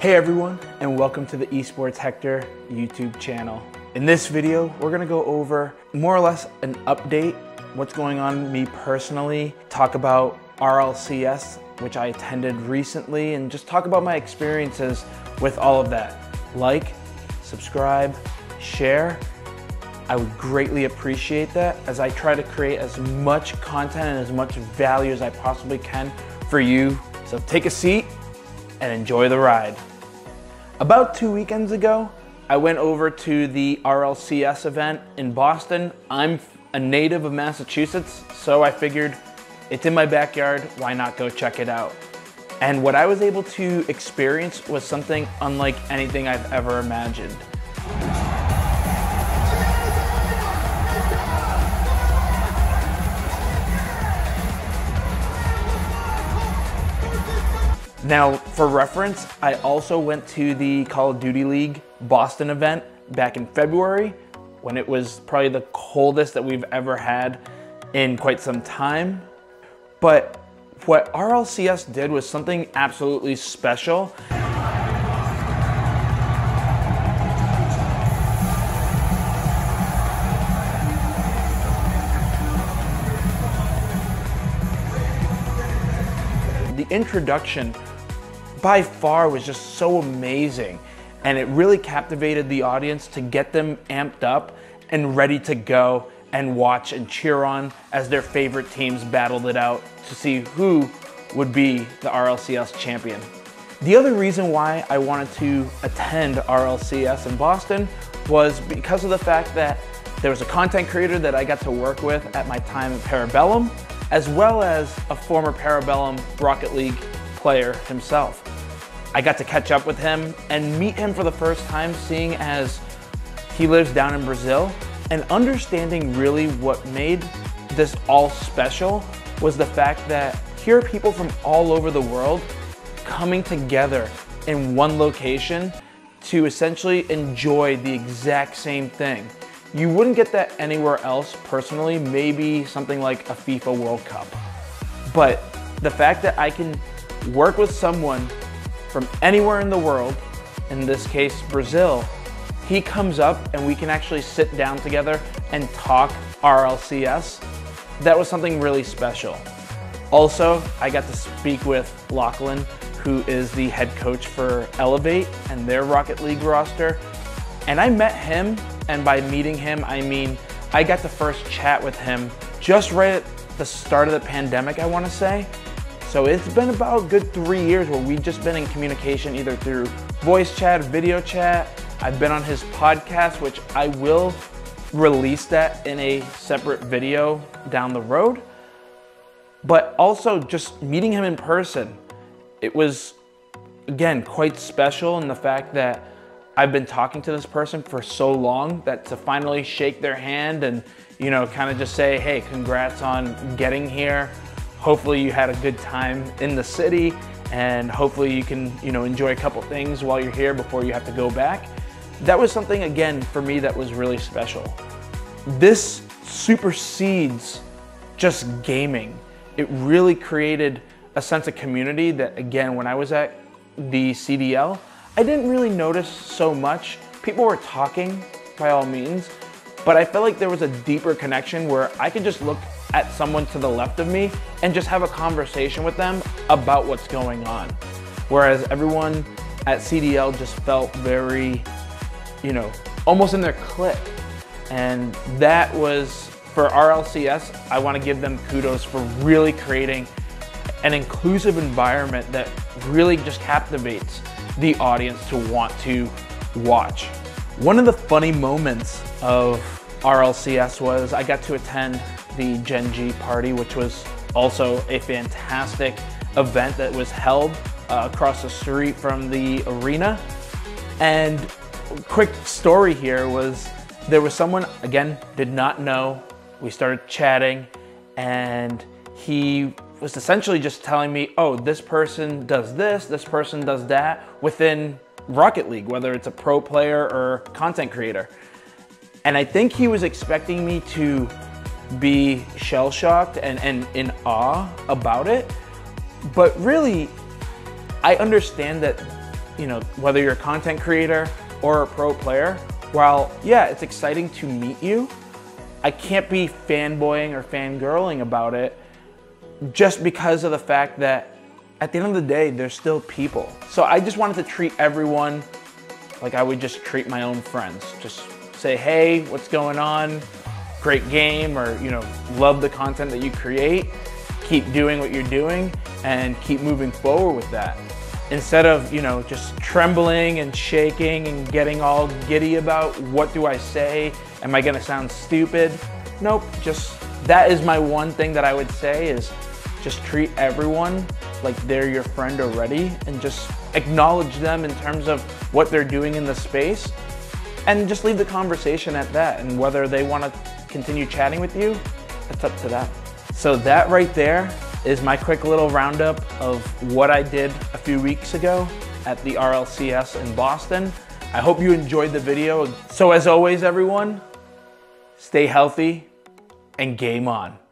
Hey everyone, and welcome to the Esports Hector YouTube channel. In this video, we're gonna go over more or less an update, what's going on with me personally, talk about RLCS, which I attended recently, and just talk about my experiences with all of that. Like, subscribe, share. I would greatly appreciate that as I try to create as much content and as much value as I possibly can for you. So take a seat and enjoy the ride. About 2 weekends ago, I went over to the RLCS event in Boston. I'm a native of Massachusetts, so I figured it's in my backyard, why not go check it out? And what I was able to experience was something unlike anything I've ever imagined. Now, for reference, I also went to the Call of Duty League Boston event back in February when it was probably the coldest that we've ever had in quite some time. But what RLCS did was something absolutely special. The introduction by far was just so amazing, and it really captivated the audience to get them amped up and ready to go and watch and cheer on as their favorite teams battled it out to see who would be the RLCS champion. The other reason why I wanted to attend RLCS in Boston was because of the fact that there was a content creator that I got to work with at my time at Parabellum, as well as a former Parabellum Rocket League player himself. I got to catch up with him and meet him for the first time, seeing as he lives down in Brazil, and understanding really what made this all special was the fact that here are people from all over the world coming together in one location to essentially enjoy the exact same thing. You wouldn't get that anywhere else personally, maybe something like a FIFA World Cup. But the fact that I can work with someone from anywhere in the world, in this case Brazil, he comes up and we can actually sit down together and talk RLCS. That was something really special. Also, I got to speak with Lachlan, who is the head coach for Elevate and their Rocket League roster. And I met him, and by meeting him, I mean I got to first chat with him just right at the start of the pandemic, I want to say. So it's been about a good 3 years where we've just been in communication either through voice chat, video chat. I've been on his podcast, which I will release that in a separate video down the road. But also just meeting him in person, it was, again, quite special in the fact that I've been talking to this person for so long that to finally shake their hand and, you know, kind of just say, hey, congrats on getting here. Hopefully you had a good time in the city, and hopefully you can, you know, enjoy a couple things while you're here before you have to go back. That was something, again, for me that was really special. This supersedes just gaming. It really created a sense of community that, again, when I was at the CDL, I didn't really notice so much. People were talking by all means, but I felt like there was a deeper connection where I could just look at someone to the left of me and just have a conversation with them about what's going on. Whereas everyone at CDL just felt very, you know, almost in their clique. And that was, for RLCS, I want to give them kudos for really creating an inclusive environment that really just captivates the audience to want to watch. One of the funny moments of RLCS was I got to attend the Gen G party, which was also a fantastic event that was held across the street from the arena. And quick story here was there was someone, again, did not know. We started chatting and he was essentially just telling me, oh, this person does this person does that within Rocket League, whether it's a pro player or content creator. And I think he was expecting me to be shell-shocked and in awe about it. But really, I understand that whether you're a content creator or a pro player, while, yeah, it's exciting to meet you, I can't be fanboying or fangirling about it just because of the fact that at the end of the day, they're still people. So I just wanted to treat everyone like I would just treat my own friends. Just say, hey, what's going on? Great game, or, love the content that you create. Keep doing what you're doing and keep moving forward with that. Instead of, just trembling and shaking and getting all giddy about what do I say? Am I gonna sound stupid? Nope, just that is my one thing that I would say is just treat everyone like they're your friend already and just acknowledge them in terms of what they're doing in the space and just leave the conversation at that. And whether they want to continue chatting with you, it's up to them. So that right there is my quick little roundup of what I did a few weeks ago at the RLCS in Boston. I hope you enjoyed the video. So as always, everyone, stay healthy and game on.